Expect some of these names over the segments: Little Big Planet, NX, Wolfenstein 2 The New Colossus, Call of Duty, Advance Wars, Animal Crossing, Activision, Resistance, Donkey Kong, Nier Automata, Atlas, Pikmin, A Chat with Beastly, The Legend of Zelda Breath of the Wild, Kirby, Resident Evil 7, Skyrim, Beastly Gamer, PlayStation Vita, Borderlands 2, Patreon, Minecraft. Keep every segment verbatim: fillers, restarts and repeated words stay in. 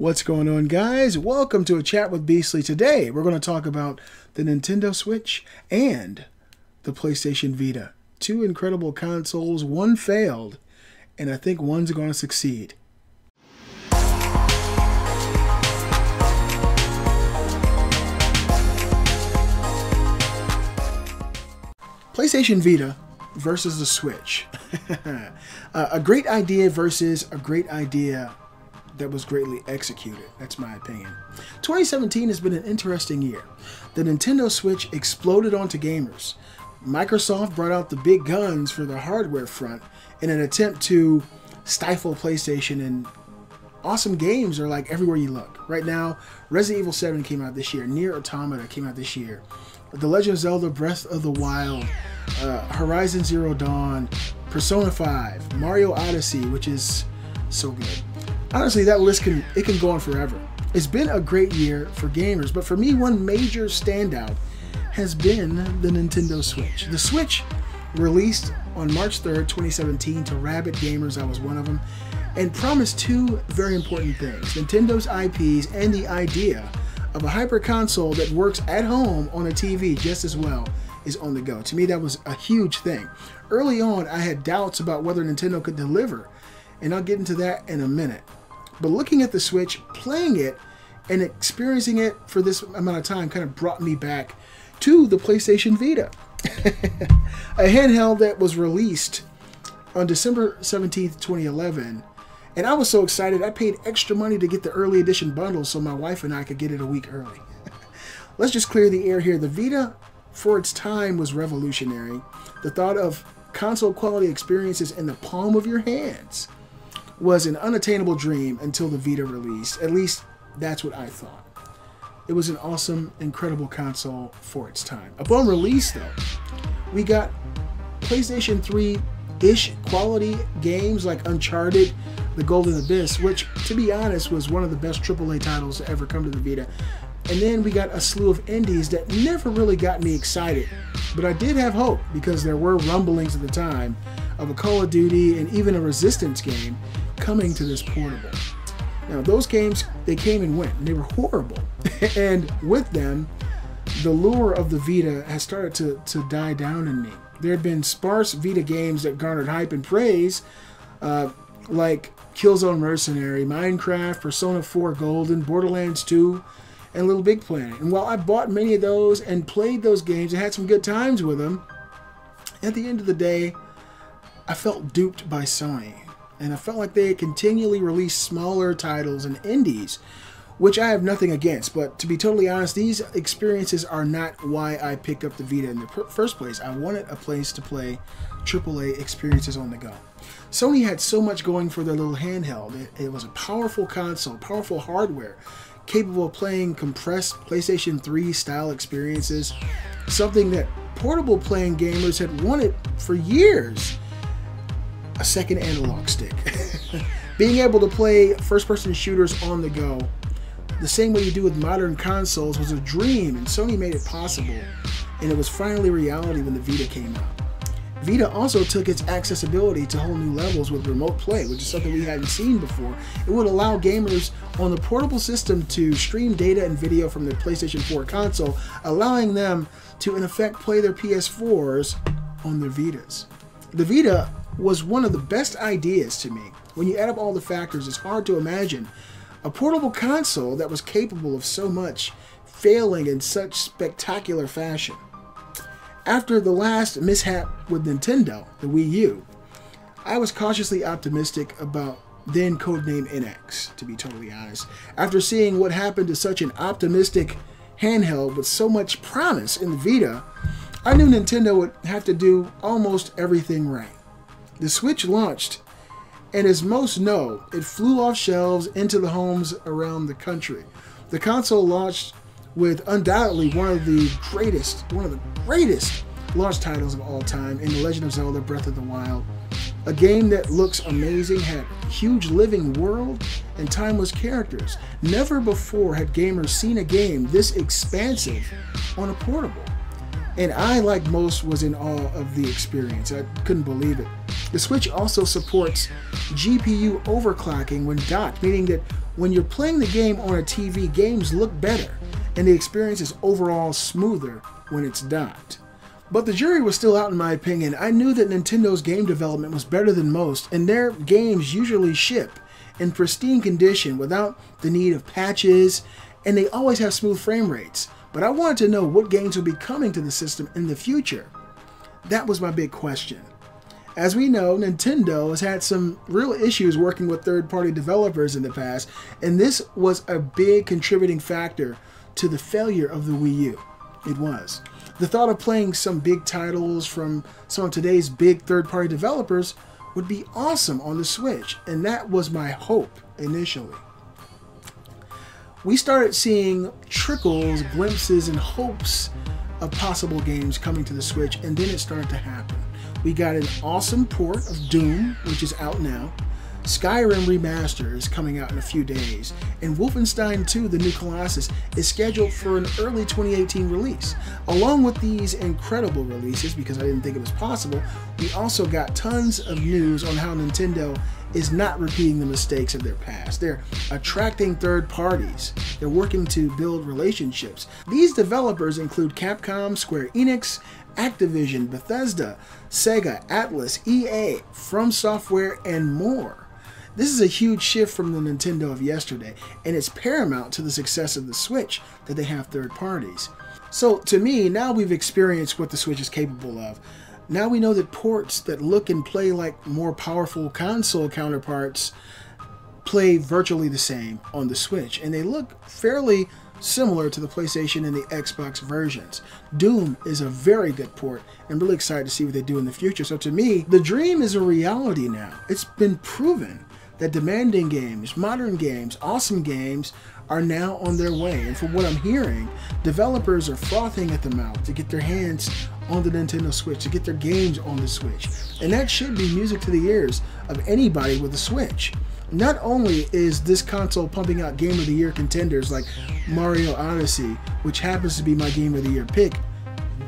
What's going on, guys? Welcome to A Chat with Beastly. Today, we're going to talk about the Nintendo Switch and the PlayStation Vita. Two incredible consoles, one failed, and I think one's going to succeed. PlayStation Vita versus the Switch. uh, a great idea versus a great idea that was greatly executed. That's my opinion. twenty seventeen has been an interesting year. The Nintendo Switch exploded onto gamers. Microsoft brought out the big guns for the hardware front in an attempt to stifle PlayStation, and awesome games are like everywhere you look. Right now, Resident Evil seven came out this year. Nier Automata came out this year. The Legend of Zelda Breath of the Wild, uh, Horizon Zero Dawn, Persona five, Mario Odyssey, which is so good. Honestly, that list can it can go on forever. It's been a great year for gamers, but for me, one major standout has been the Nintendo Switch. The Switch released on March third, twenty seventeen to rabid gamers, I was one of them, and promised two very important things: Nintendo's I Ps and the idea of a hyper console that works at home on a T V just as well as on the go. To me, that was a huge thing. Early on, I had doubts about whether Nintendo could deliver, and I'll get into that in a minute. But looking at the Switch, playing it, and experiencing it for this amount of time kind of brought me back to the PlayStation Vita, a handheld that was released on December seventeenth, twenty eleven. And I was so excited, I paid extra money to get the early edition bundle so my wife and I could get it a week early. Let's just clear the air here. The Vita, for its time, was revolutionary. The thought of console quality experiences in the palm of your hands was an unattainable dream until the Vita released. At least that's what I thought. It was an awesome, incredible console for its time. Upon release, though, we got PlayStation three-ish quality games like Uncharted The Golden Abyss, which, to be honest, was one of the best triple A titles to ever come to the Vita. And then we got a slew of indies that never really got me excited. But I did have hope, because there were rumblings at the time of a Call of Duty and even a Resistance game coming to this portable. Now, those games, they came and went, and they were horrible. And with them, the lure of the Vita has started to, to die down in me. There had been sparse Vita games that garnered hype and praise, uh, like Killzone Mercenary, Minecraft, Persona four Golden, Borderlands two, and Little Big Planet. And while I bought many of those and played those games and had some good times with them, at the end of the day, I felt duped by Sony. And I felt like they had continually released smaller titles and indies, which I have nothing against. But to be totally honest, these experiences are not why I picked up the Vita in the first place. I wanted a place to play triple A experiences on the go. Sony had so much going for their little handheld. It, it was a powerful console, powerful hardware, capable of playing compressed PlayStation three style experiences, something that portable playing gamers had wanted for years. A second analog stick. Being able to play first-person shooters on the go, the same way you do with modern consoles, was a dream, and Sony made it possible, and it was finally reality when the Vita came out. Vita also took its accessibility to whole new levels with remote play, which is something we hadn't seen before. It would allow gamers on the portable system to stream data and video from their PlayStation four console, allowing them to, in effect, play their P S fours on their Vitas. The Vita was one of the best ideas to me. When you add up all the factors, it's hard to imagine a portable console that was capable of so much failing in such spectacular fashion. After the last mishap with Nintendo, the Wii U, I was cautiously optimistic about then codenamed N X, to be totally honest. After seeing what happened to such an optimistic handheld with so much promise in the Vita, I knew Nintendo would have to do almost everything right. The Switch launched, and as most know, it flew off shelves into the homes around the country. The console launched with undoubtedly one of the greatest, one of the greatest launch titles of all time in The Legend of Zelda Breath of the Wild. A game that looks amazing, had a huge living world, and timeless characters. Never before had gamers seen a game this expansive on a portable. And I, like most, was in awe of the experience. I couldn't believe it. The Switch also supports G P U overclocking when docked, meaning that When you're playing the game on a T V, games look better, and the experience is overall smoother when it's not. But the jury was still out in my opinion. I knew that Nintendo's game development was better than most, and their games usually ship in pristine condition without the need of patches, and they always have smooth frame rates. But I wanted to know what games will be coming to the system in the future. That was my big question. As we know, Nintendo has had some real issues working with third-party developers in the past, and this was a big contributing factor to the failure of the Wii U. It was. The thought of playing some big titles from some of today's big third-party developers would be awesome on the Switch, and that was my hope initially. We started seeing trickles, glimpses, and hopes of possible games coming to the Switch, and then it started to happen. We got an awesome port of Doom, which is out now. Skyrim Remaster is coming out in a few days, and Wolfenstein two The New Colossus is scheduled for an early twenty eighteen release. Along with these incredible releases, because I didn't think it was possible, we also got tons of news on how Nintendo is not repeating the mistakes of their past. They're attracting third parties. They're working to build relationships. These developers include Capcom, Square Enix, Activision, Bethesda, Sega, Atlas, E A, From Software, and more. This is a huge shift from the Nintendo of yesterday, and it's paramount to the success of the Switch that they have third parties. So to me, now we've experienced what the Switch is capable of. Now we know that ports that look and play like more powerful console counterparts play virtually the same on the Switch, and they look fairly similar to the PlayStation and the Xbox versions. Doom is a very good port, and I'm really excited to see what they do in the future. So to me, the dream is a reality now. It's been proven that demanding games, modern games, awesome games are now on their way. And from what I'm hearing, developers are frothing at the mouth to get their hands on the Nintendo Switch, to get their games on the Switch. And that should be music to the ears of anybody with a Switch. Not only is this console pumping out Game of the Year contenders like Mario Odyssey, which happens to be my Game of the Year pick,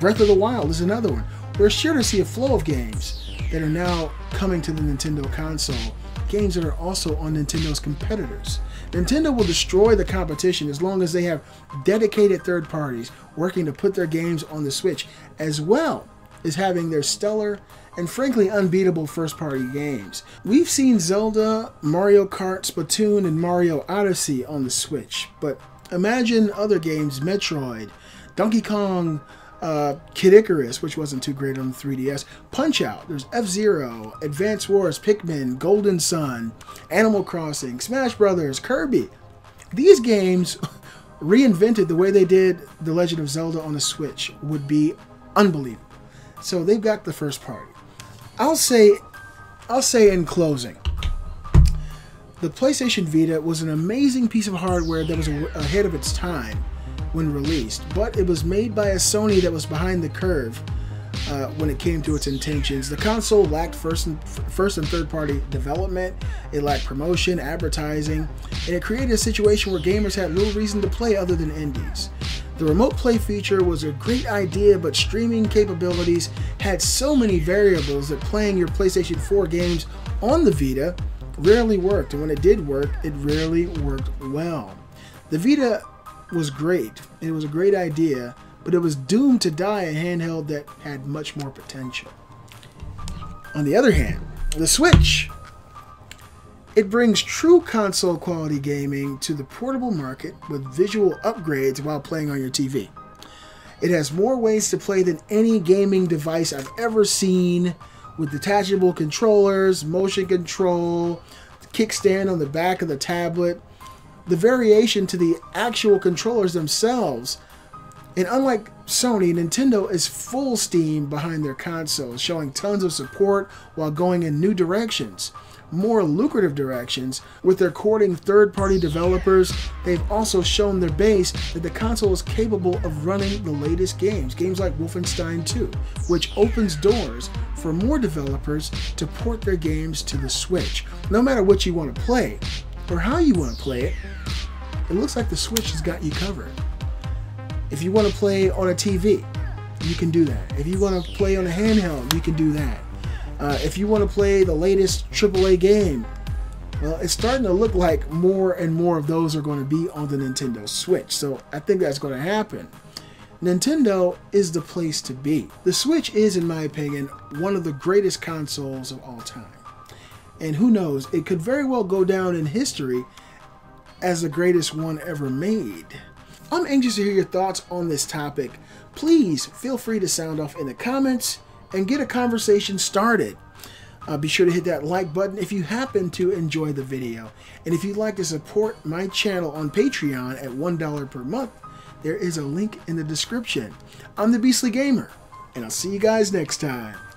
Breath of the Wild is another one. We're sure to see a flow of games that are now coming to the Nintendo console, games that are also on Nintendo's competitors. Nintendo will destroy the competition as long as they have dedicated third parties working to put their games on the Switch, as well as having their stellar and frankly unbeatable first-party games. We've seen Zelda, Mario Kart, Splatoon, and Mario Odyssey on the Switch, but imagine other games, Metroid, Donkey Kong, uh, Kid Icarus, which wasn't too great on the three D S, Punch-Out, there's F-Zero, Advance Wars, Pikmin, Golden Sun, Animal Crossing, Smash Brothers, Kirby. These games reinvented the way they did The Legend of Zelda on the Switch would be unbelievable. So they've got the first party. I'll say, I'll say in closing, the PlayStation Vita was an amazing piece of hardware that was ahead of its time when released, but it was made by a Sony that was behind the curve uh, when it came to its intentions. The console lacked first and, first and third party development, it lacked promotion, advertising, and it created a situation where gamers had little reason to play other than indies. The remote play feature was a great idea, but streaming capabilities had so many variables that playing your PlayStation four games on the Vita rarely worked, and when it did work, it rarely worked well. The Vita was great, and it was a great idea, but it was doomed to die a handheld that had much more potential. On the other hand, the Switch, it brings true console quality gaming to the portable market with visual upgrades while playing on your T V. It has more ways to play than any gaming device I've ever seen, with detachable controllers, motion control, the kickstand on the back of the tablet, the variation to the actual controllers themselves. And unlike Sony, Nintendo is full steam behind their consoles, showing tons of support while going in new directions, more lucrative directions. With their courting third-party developers, they've also shown their base that the console is capable of running the latest games, games like Wolfenstein two, which opens doors for more developers to port their games to the Switch. No matter what you want to play, or how you want to play it, it looks like the Switch has got you covered. If you want to play on a T V, you can do that. If you want to play on a handheld, you can do that. Uh, if you want to play the latest triple A game, Well, it's starting to look like more and more of those are going to be on the Nintendo Switch, so I think that's going to happen. Nintendo is the place to be. The Switch is, in my opinion, one of the greatest consoles of all time. And who knows, it could very well go down in history as the greatest one ever made. I'm anxious to hear your thoughts on this topic. Please feel free to sound off in the comments and get a conversation started. Uh, be sure to hit that like button if you happen to enjoy the video. And if you'd like to support my channel on Patreon at one dollar per month, there is a link in the description. I'm the Beastly Gamer, and I'll see you guys next time.